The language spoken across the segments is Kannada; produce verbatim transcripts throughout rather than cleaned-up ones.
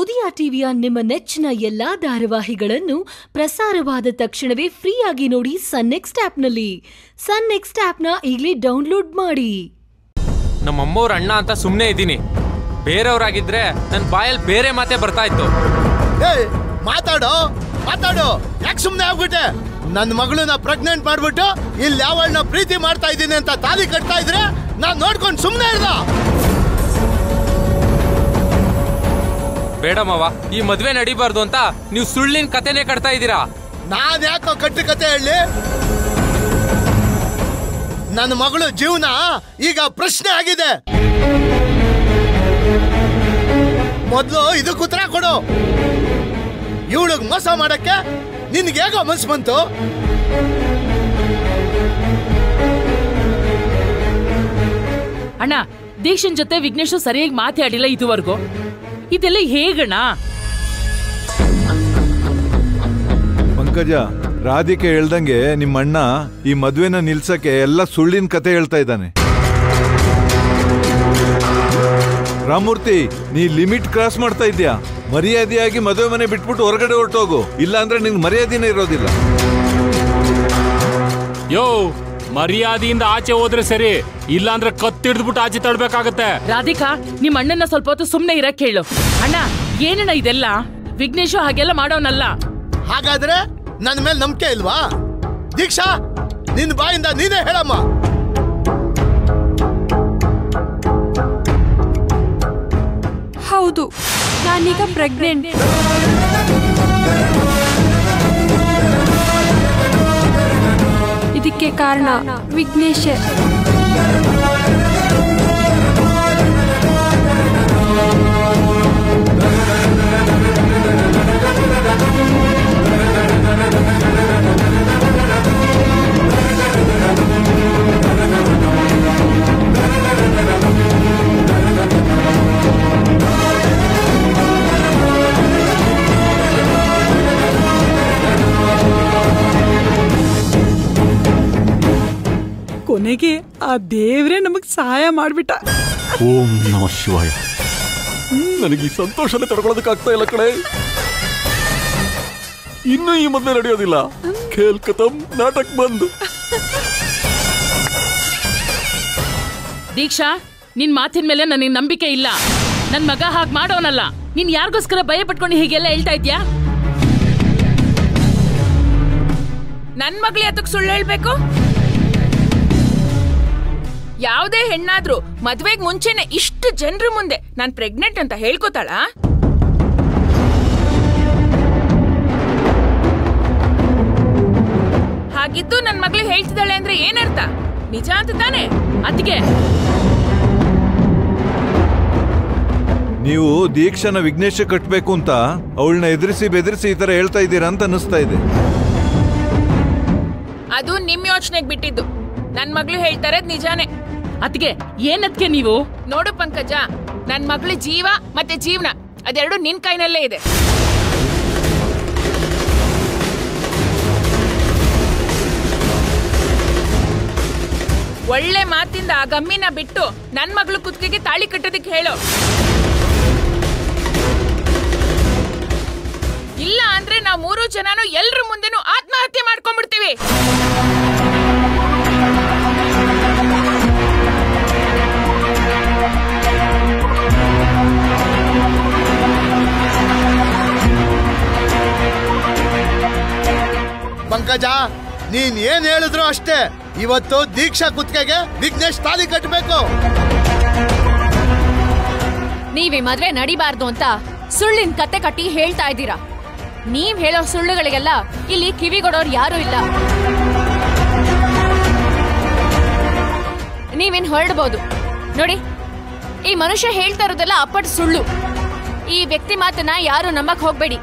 ಉದಯ ಟಿವಿಯ ನಿಮ್ಮ ನೆಚ್ಚಿನ ಎಲ್ಲಾ ಧಾರಾವಾಹಿಗಳನ್ನು ಪ್ರಸಾರವಾದ ತಕ್ಷಣವೇ ಫ್ರೀಯಾಗಿ ನೋಡಿ ಸನ್ ನೆಕ್ಸ್ಟ್ ಆಪ್ನಲ್ಲಿ. ಸನ್ ನೆಕ್ಸ್ಟ್ ಆಪ್ನ ಈಗಲೇ ಡೌನ್ಲೋಡ್ ಮಾಡಿ. ನಮ್ಮ ಅಮ್ಮವರ ಅಣ್ಣ ಅಂತ ಸುಮ್ಮನೆ ಇದೀನಿ, ಬೇರೆಯವರಾಗಿದ್ರೆ ನನ್ನ ಬಾಯಲ್ಲಿ ಬೇರೆ ಮಾತೆ ಬರ್ತಾ ಇತ್ತು. ಏ ಮಾತಾಡೋ ಮಾತಾಡೋ, ಯಾಕೆ ಸುಮ್ಮನೆ ಆಗ್ಬಿಟ್ಟೆ? ನನ್ನ ಮಗಳನ್ನ ಪ್ರೆಗ್ನೆಂಟ್ ಮಾಡ್ಬಿಟ್ಟು ಇಲ್ಲಿ ಯಾವಣ್ಣ ಪ್ರೀತಿ ಮಾಡ್ತಾ ಇದೀನಿ ಅಂತ ತಾಳಿ ಕಟ್ತಾ ಇದ್ರೆ ನಾನು ನೋಡ್ಕೊಂಡು ಸುಮ್ಮನೆ ಇರಲ್ಲ. ಬೇಡ ಮಾವ, ಈ ಮದ್ವೆ ನಡಿಬಾರ್ದು ಅಂತ ನೀವು ಸುಳ್ಳಿನ ಕತೆನೆ ಕಟ್ತಾ ಇದ್ದೀರಾ. ನಾನ್ ಯಾಕೋ ಕಟ್ಟು ಕತೆ ಹೇಳಿ? ನನ್ನ ಮಗಳು ಜೀವನ ಈಗ ಪ್ರಶ್ನೆ ಆಗಿದೆ. ಮೊದಲು ಇದಕ್ಕೆ ಉತ್ತರ ಕೊಡು. ಇವಳಿಗೆ ಮೋಸ ಮಾಡಕ್ಕೆ ನಿನ್ಗೆ ಹೇಗೋ ಮನ್ಸು ಬಂತು? ಅಣ್ಣ, ದೀಕ್ಷನ್ ಜೊತೆ ವಿಘ್ನೇಶ್ ಸರಿಯಾಗಿ ಮಾತಾಡಿಲ್ಲ ಇದುವರೆಗೂ. ಇದೆಲ್ಲ ಹೇಗಣ್ಣ? ಪಂಕಜ, ರಾಧಿಕೆ ಹೇಳ್ದಂಗೆ ನಿಮ್ಮಣ್ಣ ಈ ಮದುವೆನ ನಿಲ್ಸಕ್ಕೆ ಎಲ್ಲ ಸುಳ್ಳಿನ ಕತೆ ಹೇಳ್ತಾ ಇದ್ದಾನೆ. ರಾಮೂರ್ತಿ, ನೀ ಲಿಮಿಟ್ ಕ್ರಾಸ್ ಮಾಡ್ತಾ ಇದ್ಯಾ. ಮರ್ಯಾದೆಯಾಗಿ ಮದುವೆ ಮನೆ ಬಿಟ್ಬಿಟ್ಟು ಹೊರಗಡೆ ಹೊರಟೋಗು, ಇಲ್ಲ ಅಂದ್ರೆ ನಿನ್ಗೆ ಮರ್ಯಾದೆನೇ ಇರೋದಿಲ್ಲ. ಯೋ, ಮರ್ಯಾದೆಯಿಂದ ಆಚೆ ಹೋದ್ರೆ ಸರಿ, ಇಲ್ಲ ಅಂದ್ರೆ ಕತ್ತಿಡ್ದ್ಬಿಟ್ಟು ಆಚೆ ತಡಬೇಕಾಗತ್ತೆ. ರಾಧಿಕಾ, ನಿಮ್ಮ ಅಣ್ಣನ ಸ್ವಲ್ಪ ಹೊತ್ತು ಸುಮ್ಮನೆ ಇರಕ್ಕೆ ಹೇಳು. ಅಣ್ಣ, ಏನಣ್ಣ ಇದೆಲ್ಲ? ವಿಘ್ನೇಶ್ ಹಾಗೆಲ್ಲ ಮಾಡೋನಲ್ಲ. ಹಾಗಾದ್ರೆ ನನ್ನ ಮೇಲೆ ನಂಬಿಕೆ ಇಲ್ವಾ? ದೀಕ್ಷಾ, ನಿನ್ನ ಬಾಯಿಂದ ನೀನೇ ಹೇಳಮ್ಮ. ಹೌದು, ನಾನೀಗ ಪ್ರೆಗ್ನೆಂಟ್. ಇದಕ್ಕೆ ಕಾರಣ ವಿಘ್ನೇಶ್. ಕೊನೆಗೆ ಆ ದೇವ್ರೆ ನಮಗೆ ಸಹಾಯ ಮಾಡಿಬಿಟ್ಟ. ಓಂ ನಮಃ ಶಿವಾಯ. ನನಗೆ ಈ ಸಂತೋಷನೇ ತಡ್ಕೊಳ್ಳೋದಕ್ಕಾಗ್ತಾ ಇಲ್ಲ ಕಡೆ. ಇನ್ನೂ ಈ ಮೊದಲೇ ನಡೆಯೋದಿಲ್ಲ. ಖೇಲ್ ಖತಮ್, ನಾಟಕ ಬಂದು. ದೀಕ್ಷಾ, ನಿನ್ ಮಾತಿನ ಮೇಲೆ ನನಗೆ ನಂಬಿಕೆ ಇಲ್ಲ. ನನ್ನ ಮಗ ಹಾಗೆ ಮಾಡೋನಲ್ಲ. ನೀನ್ ಯಾರಿಗೋಸ್ಕರ ಭಯ ಪಟ್ಕೊಂಡು ಹೀಗೆಲ್ಲ ಹೇಳ್ತಾ ಇದ್ಯಾ? ನನ್ ಮಗಳು ಯಾತಕ್ಕೆ ಸುಳ್ಳು ಹೇಳ್ಬೇಕು? ಯಾವುದೇ ಹೆಣ್ಣಾದ್ರೂ ಮದ್ವೆಗೆ ಮುಂಚೆನೆ ಇಷ್ಟು ಜನರ ಮುಂದೆ ನಾನು ಪ್ರೆಗ್ನೆಂಟ್ ಅಂತ ಹೇಳ್ಕೊತಾಳ? ಹಾಗಿದ್ದು ನನ್ನ ಮಗಳು ಹೇಳ್ತಿದ್ದಾಳೆ ಅಂದ್ರೆ ಏನರ್ಥ? ನಿಜ ಅಂತ ತಾನೆ. ಅದಕ್ಕೆ ನೀವು ದೀಕ್ಷನ ವಿಘ್ನೇಶ ಕಟ್ಟಬೇಕು ಅಂತ ಅವಳನ್ನ ಎದುರಿಸಿ ಬೆದರಿಸಿ ಈ ತರ ಹೇಳ್ತಾ ಇದ್ದೀರಾ ಅಂತ ಅನಿಸ್ತಾ ಇದೆ. ಅದು ನಿಮ್ ಯೋಚನೆಗೆ ಬಿಟ್ಟಿದ್ದು. ನನ್ ಮಗಳು ಹೇಳ್ತಾ ಇರೋದು ನಿಜಾನೇ. ಅತ್ಗೆ ಏನತ್ಕೆ ನೀವು? ನೋಡು ಪಂಕಜ, ನನ್ನ ಮಗಳ ಜೀವ ಮತ್ತೆ ಜೀವನ ಅದೆರಡು ನಿನ್ ಕೈನಲ್ಲೇ ಇದೆ. ಒಳ್ಳೆ ಮಾತಿಂದ ಆ ಗಮ್ಮಿನ ಬಿಟ್ಟು ನನ್ ಮಗಳು ಕುತ್ತಿಗೆಗೆ ತಾಳಿ ಕಟ್ಟೋದಕ್ಕೆ ಹೇಳು. ಇಲ್ಲ ಅಂದ್ರೆ ನಾವು ಮೂರು ಜನನು ಎಲ್ರ ಮುಂದೆನೂ ಆತ್ಮಹತ್ಯೆ ಮಾಡ್ಕೊಂಡ್ಬಿಡ್ತೀವಿ. ಪಂಕಜ, ನೀನ್ ಏನ್ ಹೇಳಿದ್ರು ಅಷ್ಟೇ. ಇವತ್ತು ದೀಕ್ಷಾ ಕುತ್ತಿಗೆಗೆ ವಿಘ್ನೇಶ್ ತಾಲಿ ಕಟ್ಟಬೇಕು. ನೀವೇ ಮದ್ವೆ ನಡಿಬಾರ್ದು ಅಂತ ಸುಳ್ಳಿನ ಕತೆ ಕಟ್ಟಿ ಹೇಳ್ತಾ ಇದ್ದೀರಾ. ನೀವ್ ಹೇಳೋ ಸುಳ್ಳುಗಳಿಗೆಲ್ಲ ಇಲ್ಲಿ ಕಿವಿಗೊಡೋರು ಯಾರು ಇಲ್ಲ. ನೀವೇನ್ ಹೊರಡ್ಬೋದು ನೋಡಿ. ಈ ಮನುಷ್ಯ ಹೇಳ್ತಾ ಇರೋದೆಲ್ಲ ಅಪ್ಪಟ ಸುಳ್ಳು. ಈ ವ್ಯಕ್ತಿ ಮಾತನ್ನ ಯಾರು ನಂಬಕ್ ಹೋಗ್ಬೇಡಿ.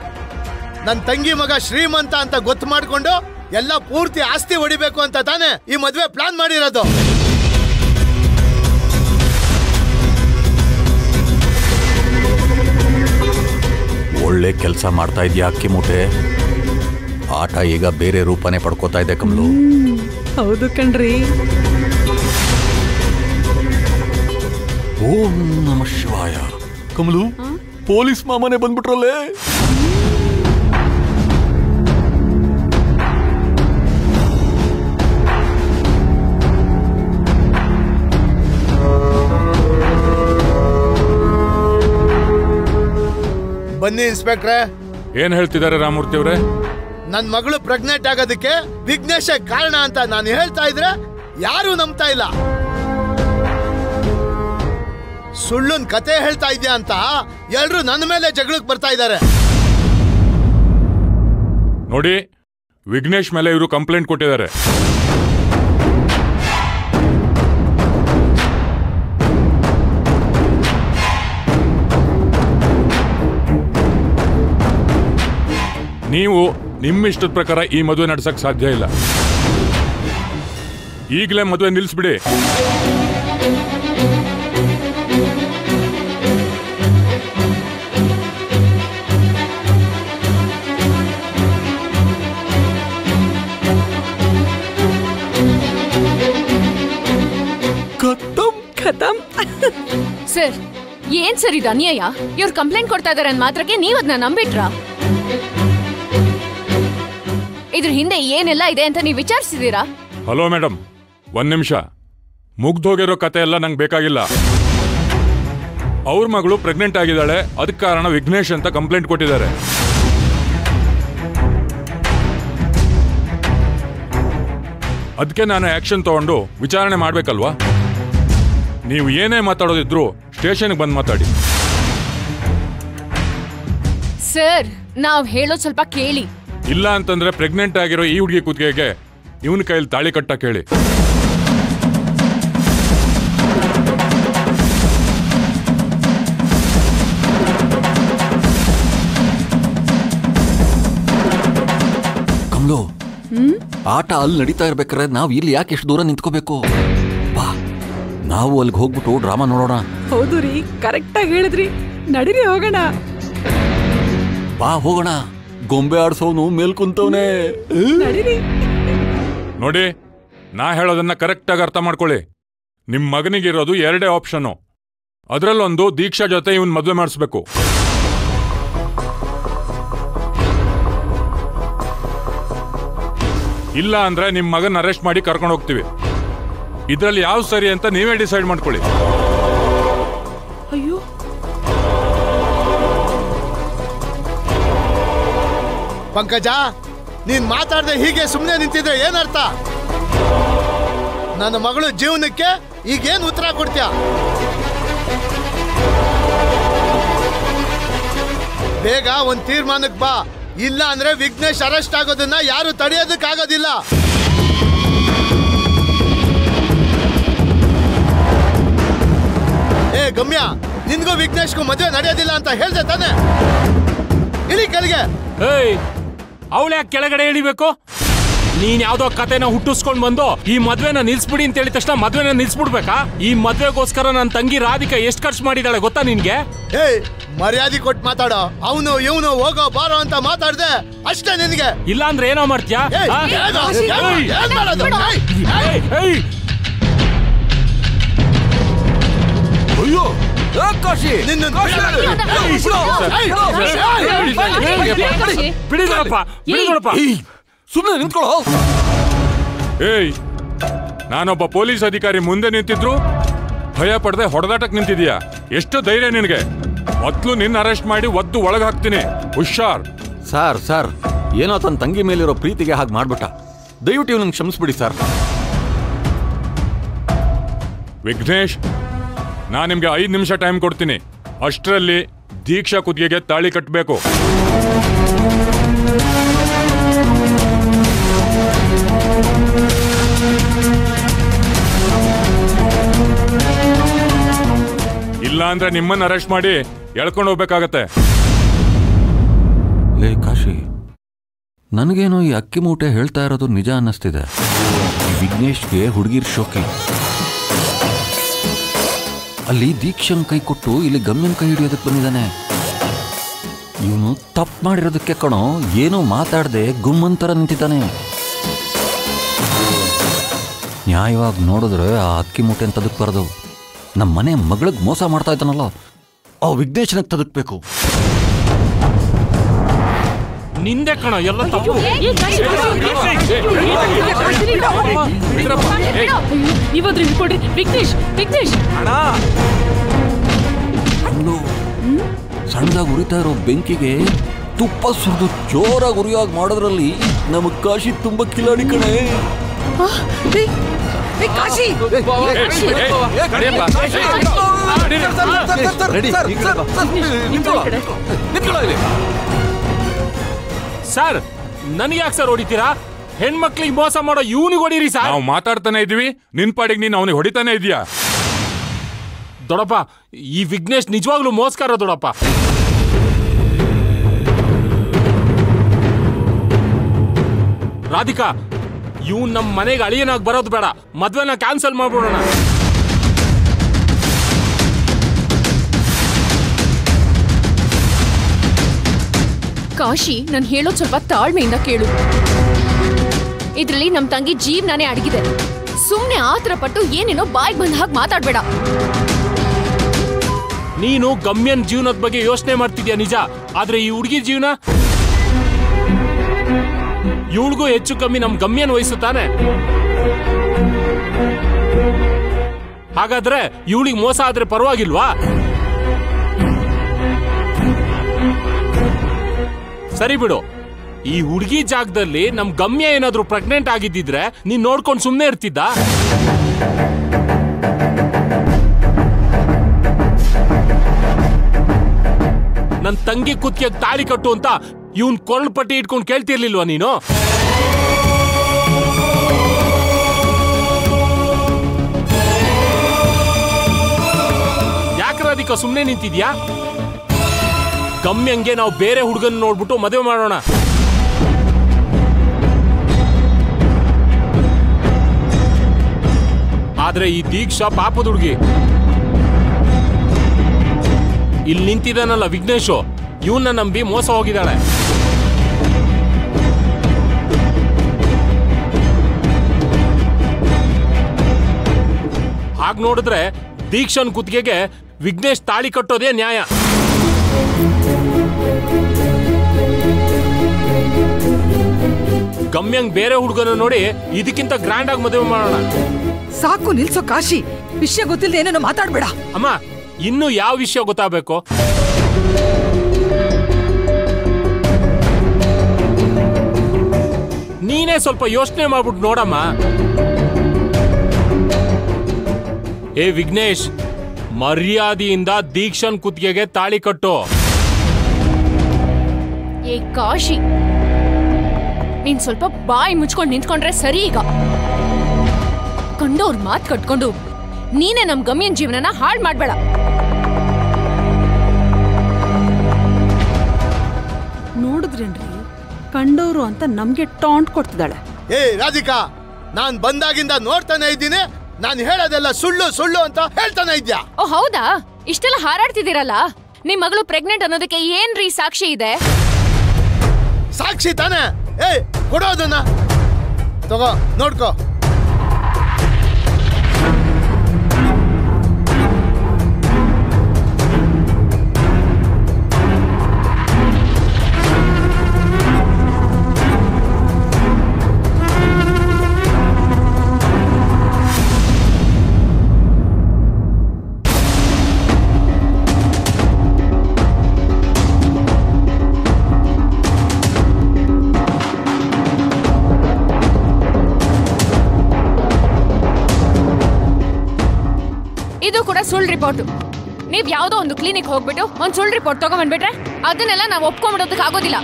ನನ್ನ ತಂಗಿ ಮಗ ಶ್ರೀಮಂತ ಅಂತ ಗೊತ್ತು ಮಾಡಿಕೊಂಡು ಎಲ್ಲ ಪೂರ್ತಿ ಆಸ್ತಿ ಹೊಡಿಬೇಕು ಅಂತ ತಾನೆ ಈ ಮದುವೆ ಪ್ಲಾನ್ ಮಾಡಿರೋದು. ಒಳ್ಳೆ ಕೆಲಸ ಮಾಡ್ತಾ ಇದೆಯಾ ಅಕ್ಕಿ ಮೂಟೆ? ಆಟ ಈಗ ಬೇರೆ ರೂಪನೇ ಪಡ್ಕೋತಾ ಇದೆ ಕಮಲು. ಹೌದು ಕಣ್ರಿ. ಓಂ ನಮಃ ಶಿವಾಯ. ಕಮಲು, ಪೊಲೀಸ್ ಮಾಮನೆ ಬಂದ್ಬಿಟ್ರಲ್ಲೇ. ಬನ್ನಿ ಇನ್ಸ್ಪೆಕ್ಟ್ರೆ. ಏನ್ ಹೇಳ್ತಿದ್ದಾರೆ ರಾಮಮೂರ್ತಿ ಅವರೇ? ನನ್ನ ಮಗಳು ಪ್ರೆಗ್ನೆಂಟ್ ಆಗೋದಕ್ಕೆ ವಿಘ್ನೇಶ್ ಕಾರಣ ಅಂತ ನಾನು ಹೇಳ್ತಾ ಇದ್ರೆ ಯಾರು ನಂಬ್ತಾ ಇಲ್ಲ. ಸುಳ್ಳನ್ ಕತೆ ಹೇಳ್ತಾ ಇದ್ಯಾ ಅಂತ ಎಲ್ಲರೂ ನನ್ನ ಮೇಲೆ ಜಗಳಕ್ಕೆ ಬರ್ತಾ ಇದ್ದಾರೆ. ನೋಡಿ, ವಿಘ್ನೇಶ್ ಮೇಲೆ ಇವರು ಕಂಪ್ಲೇಂಟ್ ಕೊಟ್ಟಿದ್ದಾರೆ. ನೀವು ನಿಮ್ಮಿಷ್ಟದ ಪ್ರಕಾರ ಈ ಮದುವೆ ನಡೆಸಕ್ಕೆ ಸಾಧ್ಯ ಇಲ್ಲ. ಈಗಲೇ ಮದುವೆ ನಿಲ್ಲಿಸ್ಬಿಡಿ. ಸರ್, ಏನ್ ಸರ್ ಇದು ಅನ್ಯಾಯ? ಇವ್ರು ಕಂಪ್ಲೇಂಟ್ ಕೊಡ್ತಾ ಇದಾರೆ ಅಂದ ಮಾತ್ರಕ್ಕೆ ನೀವ್ ಅದನ್ನ ನಂಬಿಟ್ರಾ? ಇದ್ರ ಹಿಂದೆ ಏನೆಲ್ಲ ಇದೆ ಅಂತ ನೀವು ವಿಚಾರಿಸಿದೀರಾ? ಹಲೋ ಮೇಡಮ್, ಒಂದ್ ನಿಮಿಷ. ಮುಗ್ದೋಗಿರೋ ಕತೆ ಎಲ್ಲ ನಂಗೆ ಬೇಕಾಗಿಲ್ಲ. ಅವ್ರ ಮಗಳು ಪ್ರೆಗ್ನೆಂಟ್ ಆಗಿದ್ದಾಳೆ, ಅದಕ್ಕೆ ಕಾರಣ ವಿಘ್ನೇಶ್ ಅಂತ ಕಂಪ್ಲೇಂಟ್ ಕೊಟ್ಟಿದ್ದಾರೆ. ಅದಕ್ಕೆ ನಾನು ಆಕ್ಷನ್ ತಗೊಂಡು ವಿಚಾರಣೆ ಮಾಡ್ಬೇಕಲ್ವಾ? ನೀವು ಏನೇ ಮಾತಾಡೋದಿದ್ರು ಸ್ಟೇಷನ್ಗೆ ಬಂದು ಮಾತಾಡಿ. ಸರ್, ನಾವು ಹೇಳೋದು ಸ್ವಲ್ಪ ಕೇಳಿ. ಇಲ್ಲ ಅಂತಂದ್ರೆ ಪ್ರೆಗ್ನೆಂಟ್ ಆಗಿರೋ ಈ ಹುಡುಗಿ ಕೂತ್ಗೆಗೆ ಇವನ ಕೈಯಲ್ಲಿ ತಾಳಿ ಕಟ್ಟಕ್ಕೆ ಹೇಳಿ. ಕಮಲು, ಆಟ ಅಲ್ಲಿ ನಡೀತಾ ಇರ್ಬೇಕಾದ್ರೆ ನಾವು ಇಲ್ಲಿ ಯಾಕೆ ಎಷ್ಟು ದೂರ ನಿಂತ್ಕೋಬೇಕು? ಬಾ, ನಾವು ಅಲ್ಲಿಗೆ ಹೋಗ್ಬಿಟ್ಟು ಡ್ರಾಮಾ ನೋಡೋಣ. ಹೌದು ರೀ, ಕರೆಕ್ಟಾಗಿ ಹೇಳಿದ್ರಿ. ನಡೀರಿ, ಹೋಗೋಣ. ಬಾ ಹೋಗೋಣ. ಗೊಂಬೆ ಆಡ್ಸೋನು ಮೇಲ್ ಕುಂತವನೇ. ನೋಡಿ, ನಾ ಹೇಳೋದನ್ನ ಕರೆಕ್ಟಾಗಿ ಅರ್ಥ ಮಾಡ್ಕೊಳ್ಳಿ. ನಿಮ್ಮ ಮಗನಿಗಿರೋದು ಎರಡೇ ಆಪ್ಷನು. ಅದರಲ್ಲೊಂದು ದೀಕ್ಷಾ ಜೊತೆ ಇವನ್ ಮದುವೆ ಮಾಡಿಸ್ಬೇಕು. ಇಲ್ಲ ಅಂದ್ರೆ ನಿಮ್ಮ ಮಗನ ಅರೆಸ್ಟ್ ಮಾಡಿ ಕರ್ಕೊಂಡು ಹೋಗ್ತೀವಿ. ಇದರಲ್ಲಿ ಯಾವ ಸರಿ ಅಂತ ನೀವೇ ಡಿಸೈಡ್ ಮಾಡ್ಕೊಳ್ಳಿ. ಅಯ್ಯೋ, ಪಂಕಜ, ನೀನ್ ಮಾತಾಡದೆ ಹೀಗೆ ಸುಮ್ಮನೆ ನಿಂತಿದ್ರೆ ಏನರ್ಥ? ನನ್ನ ಮಗಳು ಜೀವನಕ್ಕೆ ಈಗೇನು ಉತ್ತರ ಕೊಡ್ತೀಯ? ಬೇಗ ಒಂದ್ ತೀರ್ಮಾನಕ್ಕೆ ಬಾ. ಇಲ್ಲ ಅಂದ್ರೆ ವಿಘ್ನೇಶ್ ಅರೆಸ್ಟ್ ಆಗೋದನ್ನ ಯಾರು ತಡೆಯೋದಕ್ಕಾಗೋದಿಲ್ಲ. ಏ ಗಮ್ಯ, ನಿನ್ಗೂ ವಿಘ್ನೇಶ್ಗೂ ಮದುವೆ ನಡೆಯೋದಿಲ್ಲ ಅಂತ ಹೇಳ್ದೆ ತಾನೆ? ಇಳಿ ಕೆಳಗೆ. ಏಯ್, ಅವಳ್ಯಾಕೆ ಕೆಳಗಡೆ ಇಳಿಬೇಕು? ನೀನ್ ಯಾವ್ದೋ ಕತೆನ ಹುಟ್ಟಿಸ್ಕೊಂಡ್ ಬಂದು ಈ ಮದ್ವೆನ ನಿಲ್ಸ್ಬಿಡಿ ಅಂತ ಹೇಳಿದ ತಕ್ಷಣ ಮದ್ವೆನ ನಿಲ್ಸ್ಬಿಡ್ಬೇಕಾ? ಈ ಮದ್ವೆಗೋಸ್ಕರ ನನ್ನ ತಂಗಿ ರಾಧಿಕಾ ಎಷ್ಟು ಖರ್ಚು ಮಾಡಿದಾಳೆ ಗೊತ್ತಾ ನಿನ್ಗೆ? ಏಯ್, ಮರ್ಯಾದೆ ಕೊಟ್ಟು ಮಾತಾಡೋ. ಅವನು ಇವನು ಹೋಗೋ ಬಾರೋ ಅಂತ ಮಾತಾಡ್ದೆ ಅಷ್ಟೇ ನಿನ್ಗೆ. ಇಲ್ಲ ಅಂದ್ರೆ ಏನೋ ಮಾಡ್ತೀಯಾ? ಅಯ್ಯೋ, ಸುಮ್ಮನೆ ನಿಂತ್ಕೊಳ್ಳೋ. ಏಯ್, ನಾನೊಬ್ಬ ಪೊಲೀಸ್ ಅಧಿಕಾರಿ ಮುಂದೆ ನಿಂತಿದ್ರು ಭಯ ಪಡದೆ ಹೊಡೆದಾಟಕ್ಕೆ ನಿಂತಿದೀಯಾ? ಎಷ್ಟು ಧೈರ್ಯ ನಿನಗೆ? ಮೊದ್ಲು ನಿನ್ನ ಅರೆಸ್ಟ್ ಮಾಡಿ ಒದ್ದು ಒಳಗೆ ಹಾಕ್ತೀನಿ, ಹುಷಾರ್. ಸರ್ ಸರ್ ಏನೋ ತನ್ನ ತಂಗಿ ಮೇಲಿರೋ ಪ್ರೀತಿಗೆ ಹಾಗೆ ಮಾಡ್ಬಿಟ್ಟ. ದಯವಿಟ್ಟು ಇವ್ನ ಕ್ಷಮಿಸ್ಬಿಡಿ ಸರ್. ವಿಘ್ನೇಶ್, ನಾನು ನಿಮಗೆ ಐದು ನಿಮಿಷ ಟೈಮ್ ಕೊಡ್ತೀನಿ. ಅಷ್ಟರಲ್ಲಿ ದೀಕ್ಷಾ ಕುತ್ತಿಗೆಗೆ ತಾಳಿ ಕಟ್ಟಬೇಕು. ಇಲ್ಲ ಅಂದ್ರೆ ನಿಮ್ಮನ್ನು ಅರೆಸ್ಟ್ ಮಾಡಿ ಎಳ್ಕೊಂಡು ಹೋಗ್ಬೇಕಾಗತ್ತೆ. ಲೇ ಕಾಶಿ, ನನಗೇನೋ ಈ ಅಕ್ಕಿ ಮೂಟೆ ಹೇಳ್ತಾ ಇರೋದು ನಿಜ ಅನ್ನಿಸ್ತಿದೆ. ವಿಘ್ನೇಶ್ಗೆ ಹುಡುಗಿರ್ ಶೋಕಿ. ಅಲ್ಲಿ ದೀಕ್ಷನ್ ಕೈ ಕೊಟ್ಟು ಇಲ್ಲಿ ಗಮ್ಯನ್ ಕೈ ಹಿಡಿಯೋದಕ್ಕೆ ಬಂದಿದ್ದಾನೆ. ಇವನು ತಪ್ಪು ಮಾಡಿರೋದಕ್ಕೆ ಕಣೋ ಏನೂ ಮಾತಾಡದೆ ಗುಮ್ಮಂತರ ನಿಂತಿದ್ದಾನೆ. ನ್ಯಾಯವಾಗಿ ನೋಡಿದ್ರೆ ಆ ಅಕ್ಕಿ ಮೂಟೆ ಅಂತದಕ್ಕೆ ಬರೋದು. ನಮ್ಮ ಮನೆ ಮಗಳಿಗೆ ಮೋಸ ಮಾಡ್ತಾ ಇದ್ದಾನಲ್ಲ, ಆ ವಿಘ್ನೇಶನ ತದಕಬೇಕು ನಿಂದೆ ಕಣ ಎಲ್ಲ ತಪ್ಪು ನೀವದ್ರ ಹಿಡ್ಕೊಡ್ರಿ ವಿಘ್ನೇಶ್ ವಿಘ್ನೇಶ್ ಅಣ್ಣ ಸಣ್ಣದಾಗಿ ಉರಿತಾ ಇರೋ ಬೆಂಕಿಗೆ ತುಪ್ಪ ಸುರಿದು ಜೋರಾಗಿ ಉರಿಯಾಗಿ ಮಾಡೋದ್ರಲ್ಲಿ ನಮ್ಮ ಕಾಶಿ ತುಂಬಾ ಕಿಲಾಡಿ ಕಣೆ काशी सर नन सर ಹೊಡಿತೀರಾ ಹೆಣ್ಮಕ್ಳಿಗೆ ಮೋಸ ಮಾಡೋ ಇವನಿಗೆ ಹೊಡಿರಿ ಸರ್ ನಾವು ಮಾತಾಡ್ತಾನೆ ಇದೀವಿ ನಿನ್ನ ಪಾಡಿಗೆ ನೀನು ಅವನಿಗೆ ಹೊಡಿತಾನೆ ಇದೀಯಾ ದೊಡಪ್ಪ ಈ ವಿಘ್ನೇಶ್ ನಿಜವಾಗ್ಲೂ ಮೋಸಕಾರ ದೊಡಪ್ಪ ರಾಧಿಕಾ इवन नम मन अलियन बर बेड़ मद्वेन कैंसल मोण काशी नान स्वल्प ताळ्मेयिंद केळु इदरल्लि नम तंगी जीवनाने अडगिदे सुम्मने आत्र पट्टु एनेनो बायिगे बंद हागे माताडबेड नीनु गम्यन जीवनद बग्गे योचने माड्तिद्या निज आद्रे ई हुडुगि जीवन ಇವಳಿಗೂ ಹೆಚ್ಚು ಕಮ್ಮಿ ನಮ್ಮ ಗಮ್ಯನ ವಯಸ್ಸು ತಾನೆ ಹಾಗಾದ್ರೆ ಇವಳಿಗೆ ಮೋಸ ಆದ್ರೆ ಪರವಾಗಿಲ್ವಾ ಸರಿ ಬಿಡು ಈ ಹುಡುಗಿ ಜಾಗದಲ್ಲಿ ನಮ್ಮ ಗಮ್ಯ ಏನಾದರೂ ಪ್ರೆಗ್ನೆಂಟ್ ಆಗಿದ್ದಿದ್ರೆ ನೀನು ನೋಡ್ಕೊಂಡು ಸುಮ್ಮನೆ ಇರ್ತಿದ್ದಾ ನನ್ನ ತಂಗಿ ಕುತ್ತಿಗೆ ತಾಳಿ ಕಟ್ಟು ಅಂತ ಇವನ್ ಕೊರಳ ಪಟ್ಟಿ ಇಟ್ಕೊಂಡು ಕೇಳ್ತಿರ್ಲಿಲ್ವಾ ನೀನು ಯಾಕೆ ರಾಧಿಕಾ ಸುಮ್ಮನೆ ನಿಂತಿದ್ಯಾ ಗಮ್ಯಂಗೆ ನಾವು ಬೇರೆ ಹುಡುಗನ ನೋಡ್ಬಿಟ್ಟು ಮದುವೆ ಮಾಡೋಣ ಆದ್ರೆ ಈ ದೀಕ್ಷಾ ಪಾಪದ ಹುಡುಗಿ ಇಲ್ಲಿ ನಿಂತಿದ್ದಾನಲ್ಲ ವಿಘ್ನೇಶ್ ಇವನ್ನ ನಂಬಿ ಮೋಸ ಹೋಗಿದ್ದಾಳೆ ಹಾಗೆ ನೋಡಿದ್ರೆ ದೀಕ್ಷನ್ ಕುತ್ತಿಗೆಗೆ ವಿಘ್ನೇಶ್ ತಾಳಿ ಕಟ್ಟೋದೇ ನ್ಯಾಯ ಗಮ್ಯಂಗ್ ಬೇರೆ ಹುಡುಗನ ನೋಡಿ ಇದಕ್ಕಿಂತ ಗ್ರ್ಯಾಂಡ್ ಆಗಿ ಮದುವೆ ಮಾಡೋಣ ಸಾಕು ನಿಲ್ಸೋ ಕಾಶಿ ವಿಷಯ ಗೊತ್ತಿಲ್ಲದೆ ಏನೋ ಮಾತಾಡಬೇಡ ಅಮ್ಮ ಇನ್ನು ಯಾವ ವಿಷಯ ಗೊತ್ತಾಗಬೇಕು ನೀನೇ ಸ್ವಲ್ಪ ಯೋಚನೆ ಮಾಡ್ಬಿಟ್ಟು ನೋಡಮ್ಮ ಏ ವಿಘ್ನೇಶ್ ಮರ್ಯಾದೆಯಿಂದ ದೀಕ್ಷನ್ ಕುತ್ತಿಗೆಗೆ ತಾಳಿ ಕಟ್ಟು ಏ ಕಾಶಿ ನೀನ್ ಸ್ವಲ್ಪ ಬಾಯಿ ಮುಚ್ಕೊಂಡು ನಿಂತ್ಕೊಂಡ್ರೆ ಸರಿ ಈಗ ಕಂಡವ್ರ ಮಾತು ಕಟ್ಕೊಂಡು ನೀನೇ ನಮ್ಮ ಗಮ್ಯನ್ ಜೀವನನ ಹಾಳು ಮಾಡಬೇಡ ನೋಡಿದ್ರೇನ್ರಿ ಕಂಡವರು ಅಂತ ನಮಗೆ ಟಾಂಟ್ ಕೊಡ್ತಿದ್ದಾಳೆ ಏ ರಾಧಿಕಾ ನಾನು ಬಂದಾಗಿಂದ ನೋಡ್ತಾನೆ ಇದ್ದೀನಿ ನಾನು ಹೇಳೋದೆಲ್ಲ ಸುಳ್ಳು ಸುಳ್ಳು ಅಂತ ಹೇಳ್ತಾನೆ ಇದ್ಯಾ ಓ ಹೌದಾ ಇಷ್ಟೆಲ್ಲ ಹಾರಾಡ್ತಿದ್ದೀರಲ್ಲ ನಿಮ್ಮ ಮಗಳು ಪ್ರೆಗ್ನೆಂಟ್ ಅನ್ನೋದಕ್ಕೆ ಏನ್ರೀ ಸಾಕ್ಷಿ ಇದೆ ಸಾಕ್ಷಿ ತಾನೆ ಏ ಕೊಡೋದನ್ನ ತಗೋ ನೋಡ್ಕೋ ಸುಳ್ಳು ರಿಪೋರ್ಟ್ ನೀವು ಯಾವುದೋ ಒಂದು ಕ್ಲಿನಿಕ್ ಹೋಗ್ಬಿಟ್ಟು ಒಂದು ಸುಳ್ಳು ರಿಪೋರ್ಟ್ ತಗೊಂಡ್ಬಿಟ್ರೆ ಅದನ್ನೆಲ್ಲ ನಾವು ಒಪ್ಕೊಂಡ್ಬಿಡೋದಕ್ಕೆ ಆಗೋದಿಲ್ಲ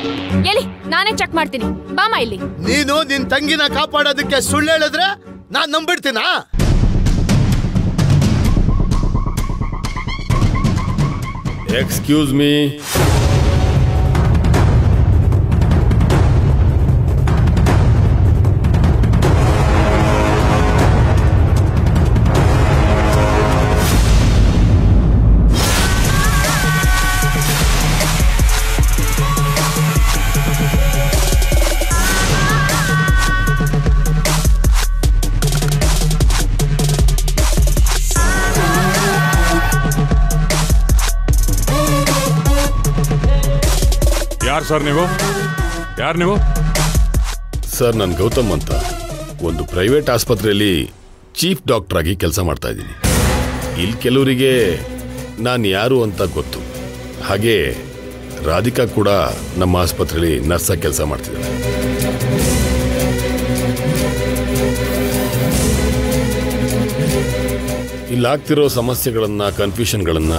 ಎಲ್ಲಿ ನಾನೇ ಚೆಕ್ ಮಾಡ್ತೀನಿ ಬಾಮ ಇಲ್ಲಿ ನೀನು ನಿನ್ನ ತಂಗಿನ ಕಾಪಾಡೋದಕ್ಕೆ ಸುಳ್ಳು ಹೇಳಿದ್ರೆ ನಾನು ನಂಬಿಡ್ತೀನಾ ಎಕ್ಸ್ಕ್ಯೂಸ್ ಮೀ यार सर नहीं वो यार नहीं वो सर नन गौतम अंता वंदु प्राइवेट आस्पत्रेली चीफ डॉक्टर आगी केलस माड्ता इदीनि इल्ल केलवरिगे नानु यारु अंत गोत्तु हागे राधिका कूड नम्म आस्पत्रेली नर्स आगी केलस माड्तिद्दाळे इल्ल आग्तिरो समस्येगळन्न कन्फ्यूषन्गळन्न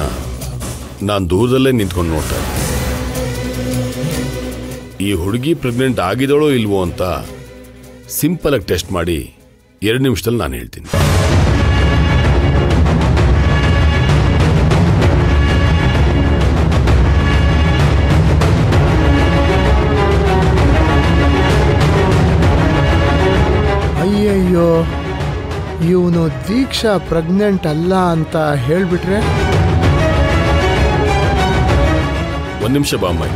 नानु दूरदल्ले निंतुकोंडु नोड्ता इद्दीनि यह हुड़गी प्रेग्नेंट आगिदो इल्वो अंत सिंपल टेस्ट माड़ी एरडु निमिषदल्लि नानु हेळ्ತೀನಿ अय्यय्यो इवनु दीक्षा प्रेग्नेंट अल्ल अंत हेळिबिट्रे ओंदु निमिष बाम्मा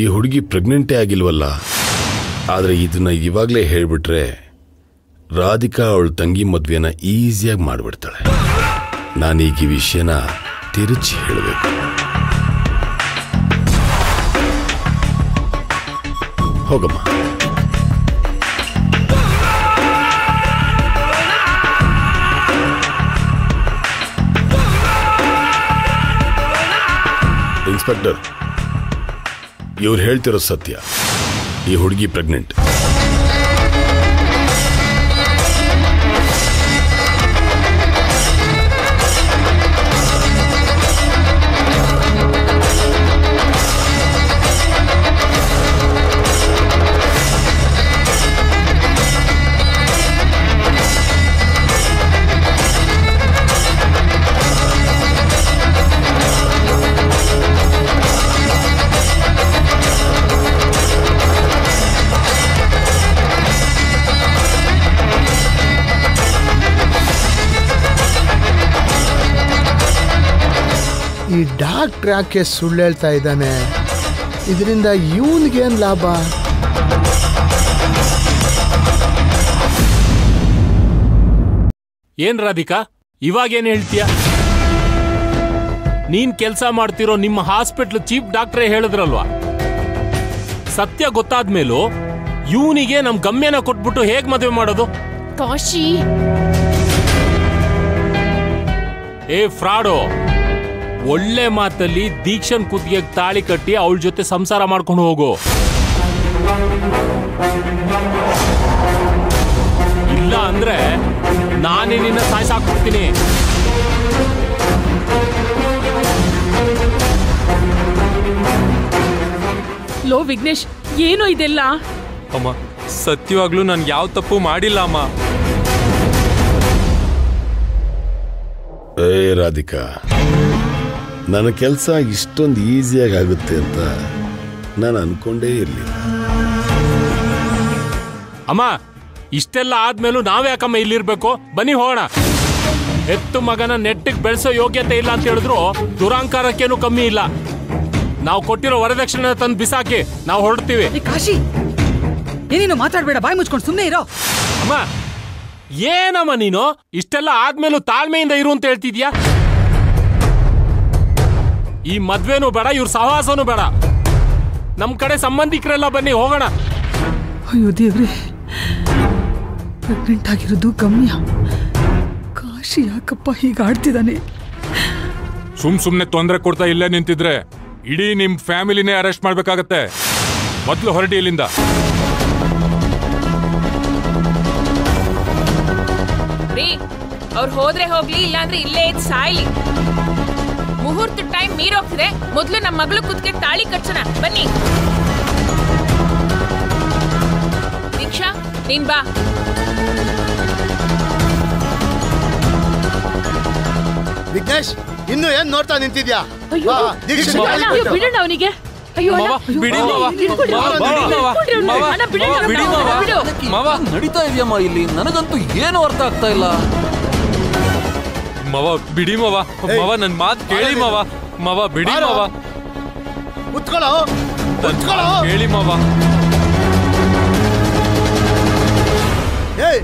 ಈ ಹುಡುಗಿ ಪ್ರೆಗ್ನೆಂಟೇ ಆಗಿಲ್ವಲ್ಲ ಆದರೆ ಇದನ್ನ ಇವಾಗಲೇ ಹೇಳಿಬಿಟ್ರೆ ರಾಧಿಕಾ ಅವಳ ತಂಗಿ ಮದುವೆನ ಈಜಿಯಾಗಿ ಮಾಡಿಬಿಡ್ತಾಳೆ ನಾನು ಈ ವಿಷಯನ ತಿರುಚಿ ಹೇಳಬೇಕು ಹೋಗಮ್ಮ ಇನ್ಸ್ಪೆಕ್ಟರ್ इवर हेल्ती सत्य यह हुड़गी प्रेग्नेंट ಡಾಕ್ಟರ್ ಯಾಕೆ ಸುಳ್ಳು ಹೇಳ್ತಾ ಇದ್ದಾನೆ ಇದರಿಂದ ಇವನಿಗೆ ಏನು ಲಾಭ ಏನ್ ರಾಧಿಕಾ ಇವಾಗ ಏನು ಹೇಳ್ತೀಯಾ ನೀನ್ ಕೆಲಸ ಮಾಡ್ತಿರೋ ನಿಮ್ಮ ಹಾಸ್ಪಿಟಲ್ ಚೀಫ್ ಡಾಕ್ಟರ್ ಹೇಳಿದ್ರಲ್ವಾ ಸತ್ಯ ಗೊತ್ತಾದ ಮೇಲೂ ಇವನಿಗೆ ನಮ್ಮ ಗಮ್ಯನ ಕೊಟ್ಬಿಟ್ಟು ಹೇಗೆ ಮದುವೆ ಮಾಡೋದು ಕಾಶಿ ಏ ಫ್ರಾಡೋ ಒಳ್ಳೆ ಮಾತಲ್ಲಿ ದೀಕ್ಷನ್ ಕುತ್ತಿಗೆ ತಾಳಿ ಕಟ್ಟಿ ಅವಳ ಜೊತೆ ಸಂಸಾರ ಮಾಡ್ಕೊಂಡು ಹೋಗೋ ಇಲ್ಲ ಅಂದ್ರೆ ನಾನೇ ನಿನ್ನ ಸಾಯಿಸಾಕ್ಬಿಡ್ತೀನಿ ಲೋ ವಿಘ್ನೇಶ್ ಏನು ಇದೆಲ್ಲ ಅಮ್ಮ ಸತ್ಯವಾಗ್ಲೂ ನಾನು ಯಾವ ತಪ್ಪು ಮಾಡಿಲ್ಲ ಅಮ್ಮ ಏ ರಾಧಿಕಾ ನನ್ನ ಕೆಲಸ ಇಷ್ಟೊಂದು ಈಜಿಯಾಗಿ ಆಗುತ್ತೆ ಅಂತ ನಾನು ಅನ್ಕೊಂಡೇ ಇರಲಿಲ್ಲ ಅಮ್ಮ ಇಷ್ಟೆಲ್ಲ ಆದ್ಮೇಲೂ ನಾವು ಯಾಕಮ್ಮ ಇಲ್ಲಿರಬೇಕು ಬನ್ನಿ ಹೋಗೋಣ ಎತ್ತು ಮಗನ ನೆಟ್ಟಿಗೆ ಬೆಳೆಸೋ ಯೋಗ್ಯತೆ ಇಲ್ಲ ಅಂತ ಹೇಳಿದ್ರು ದುರಾಂಕಾರಕ್ಕೇನು ಕಮ್ಮಿ ಇಲ್ಲ ನಾವು ಕೊಟ್ಟಿರೋ ವರದಕ್ಷಿಣೆ ತಂದು ಬಿಸಾಕಿ ನಾವು ಹೊರಡ್ತೀವಿ ಕಾಶಿ ಏನೇನು ಮಾತಾಡಬೇಡ ಬಾಯಿ ಮುಚ್ಕೊಂಡು ಸುಮ್ಮನೆ ಇರೋ ಅಮ್ಮ ಏನಮ್ಮ ನೀನು ಇಷ್ಟೆಲ್ಲ ಆದ್ಮೇಲೂ ತಾಳ್ಮೆಯಿಂದ ಇರು ಅಂತ ಹೇಳ್ತಿದ್ಯಾ ಈ ಮದ್ವೆನೂ ಬೇಡ ಇವ್ರ ಸಹವಾಸನೂ ಬೇಡ ನಮ್ಮ ಕಡೆ ಸಂಬಂಧಿಕರೆಲ್ಲ ಬನ್ನಿ ಹೋಗೋಣ ಅಯ್ಯೋ ದೇವ್ರೆ ಪ್ರೆಗ್ನೆಂಟ್ ಆಗಿರೋದು ಗಮ್ಯ ಕಾಶಿ ಯಾಕಪ್ಪ ಹೀಗಾಡ್ತಿದ್ದಾನೆ ಸುಮ್ ಸುಮ್ನೆ ತೊಂದರೆ ಕೊಡ್ತಾ ಇಲ್ಲೇ ನಿಂತಿದ್ರೆ ಇಡೀ ನಿಮ್ಮ ಫ್ಯಾಮಿಲಿನೇ ಅರೆಸ್ಟ್ ಮಾಡಬೇಕಾಗತ್ತೆ ಮೊದಲು ಹೊರಡಿ ಇಲ್ಲಿಂದ. ರೀ ಅವರು ಹೋದ್ರೆ ಹೋಗ್ಲಿ, ಇಲ್ಲಾಂದ್ರೆ ಇಲ್ಲೇ ಇದ್ ಸಾಯ್ಲಿ. ಮುಹೂರ್ತ ಟೈಮ್ ಮೀರೋಗ್ತಿದೆ. ಮೊದಲು ನಮ್ಮ ಮಗಳು ಕುತ್ತಿಗೆ ತಾಳಿ ಕಟ್ಟೋಣ ಬನ್ನಿ. ದೀಕ್ಷಾ ನೀನ್ ಬಾ. ವಿಘ್ನೇಶ್ ಇನ್ನು ಏನ್ ನೋಡ್ತಾ ನಿಂತಿದ್ಯಾ? ಬಿಡೋಣ ಅವನಿಗೆ. ನಡೀತಾ ಇದೆಯಮ್ಮ ಇಲ್ಲಿ, ನನಗಂತೂ ಏನು ಅರ್ಥ ಆಗ್ತಾ ಇಲ್ಲ. ಮಾವ ಬಿಡಿ ಮಾವ, ಮಾವ ನನ್ನ ಮಾತು ಕೇಳಿ ಮಾವ, ಮಾವ ಬಿಡಿ ಮಾವ, ಉತ್ಕೊಳ್ಳೋ ಉತ್ಕೊಳ್ಳೋ ಕೇಳಿ ಮಾವ. ಏಯ್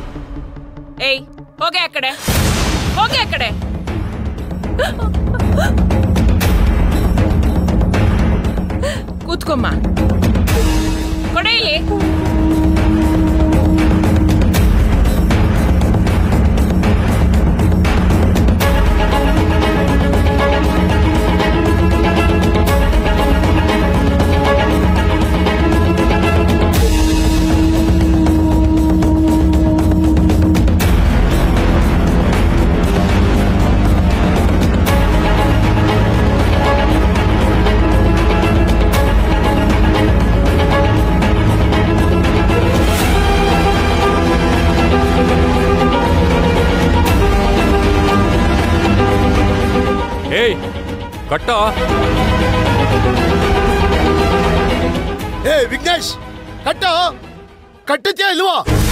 ಏಯ್ ಹೋಗೆ ಆ ಕಡೆ, ಹೋಗೆ ಆ ಕಡೆ. ಕೂತ್ಕೊಮ್ಮ ಕೊಡೆಯಲ್ಲಿ. ಕಟ್ಟ ಏ ವಿಘ್ನೇಶ್, ಕಟ್ಟ ಕಟ್ಟುತ್ತೀಯ ಇಲ್ವಾ?